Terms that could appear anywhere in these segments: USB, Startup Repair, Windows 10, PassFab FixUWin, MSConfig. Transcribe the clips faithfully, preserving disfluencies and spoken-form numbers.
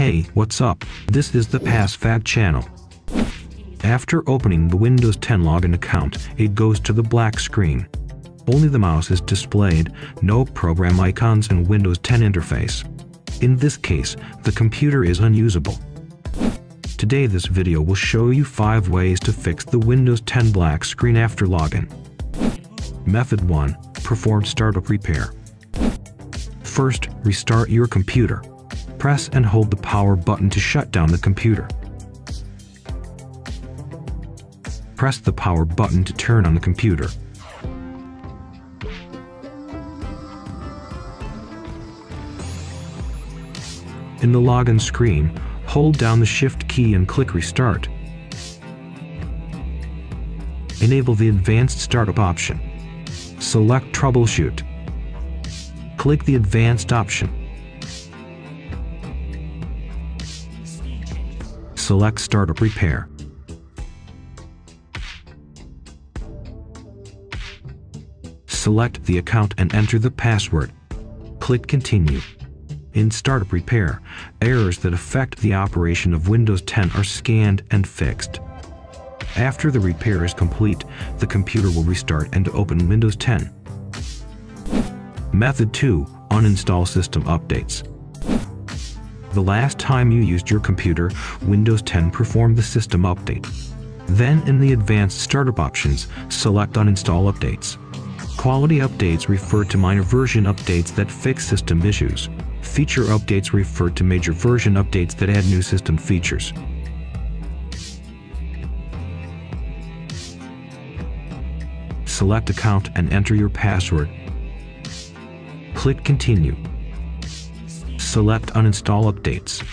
Hey, what's up? This is the PassFab channel. After opening the Windows ten login account, it goes to the black screen. Only the mouse is displayed, no program icons in Windows ten interface. In this case, the computer is unusable. Today this video will show you five ways to fix the Windows ten black screen after login. Method one. Perform startup repair. First, restart your computer. Press and hold the power button to shut down the computer. Press the power button to turn on the computer. In the login screen, hold down the Shift key and click Restart. Enable the Advanced Startup option. Select Troubleshoot. Click the Advanced option. Select Startup Repair. Select the account and enter the password. Click Continue. In Startup Repair, errors that affect the operation of Windows ten are scanned and fixed. After the repair is complete, the computer will restart and open Windows ten. Method two. Uninstall system updates. The last time you used your computer, Windows ten performed the system update. Then in the Advanced Startup options, select Uninstall Updates. Quality updates refer to minor version updates that fix system issues. Feature updates refer to major version updates that add new system features. Select Account and enter your password. Click Continue. Select Uninstall Updates.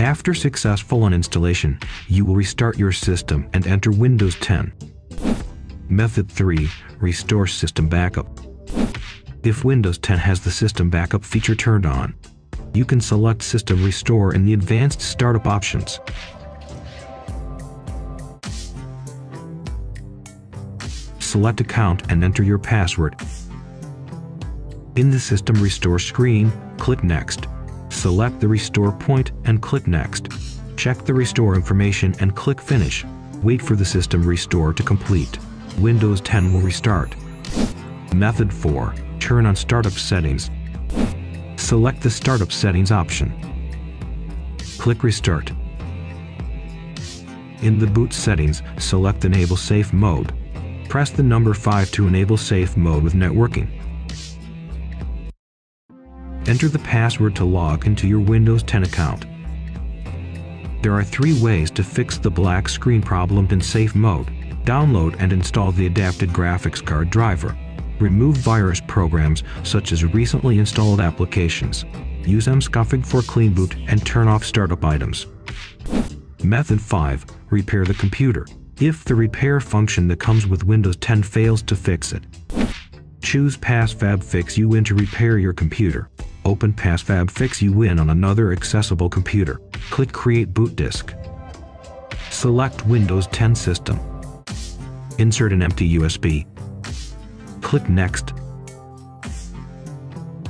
After successful uninstallation, you will restart your system and enter Windows ten. Method three. Restore system backup. If Windows ten has the system backup feature turned on, you can select System Restore in the Advanced Startup options. Select Account and enter your password. In the System Restore screen, click Next. Select the restore point and click Next. Check the restore information and click Finish. Wait for the system restore to complete. Windows ten will restart. Method four. Turn on Startup Settings. Select the Startup Settings option. Click Restart. In the boot settings, select Enable Safe Mode. Press the number five to enable safe mode with networking. Enter the password to log into your Windows ten account. There are three ways to fix the black screen problem in safe mode. Download and install the adapted graphics card driver. Remove virus programs such as recently installed applications. Use MSConfig for clean boot and turn off startup items. Method five. Repair the computer. If the repair function that comes with Windows ten fails to fix it, choose PassFab FixUwin to repair your computer. Open PassFab FixUwin on another accessible computer. Click Create Boot Disk. Select Windows ten system. Insert an empty U S B. Click Next.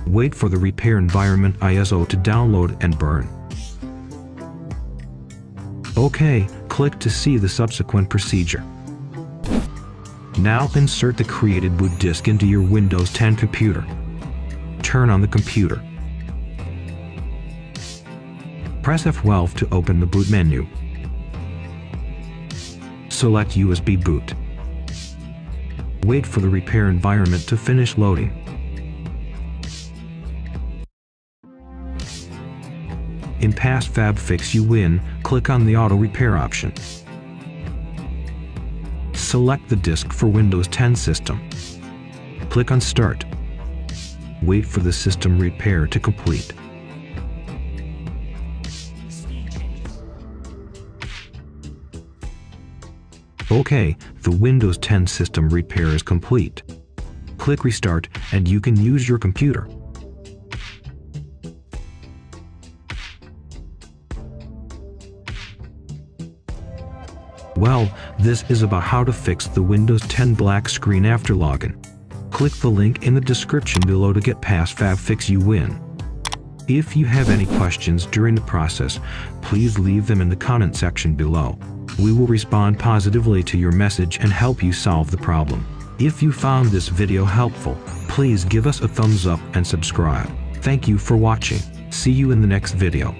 Wait for the repair environment I S O to download and burn. OK, click to see the subsequent procedure. Now insert the created boot disk into your Windows ten computer. Turn on the computer. Press F twelve to open the boot menu. Select U S B boot. Wait for the repair environment to finish loading. In PassFab FixUwin, click on the Auto Repair option. Select the disk for Windows ten system. Click on Start. Wait for the system repair to complete. OK, the Windows ten system repair is complete. Click Restart and you can use your computer. Well, this is about how to fix the Windows ten black screen after login. Click the link in the description below to get PassFab FixUwin. If you have any questions during the process, please leave them in the comment section below. We will respond positively to your message and help you solve the problem. If you found this video helpful, please give us a thumbs up and subscribe. Thank you for watching. See you in the next video.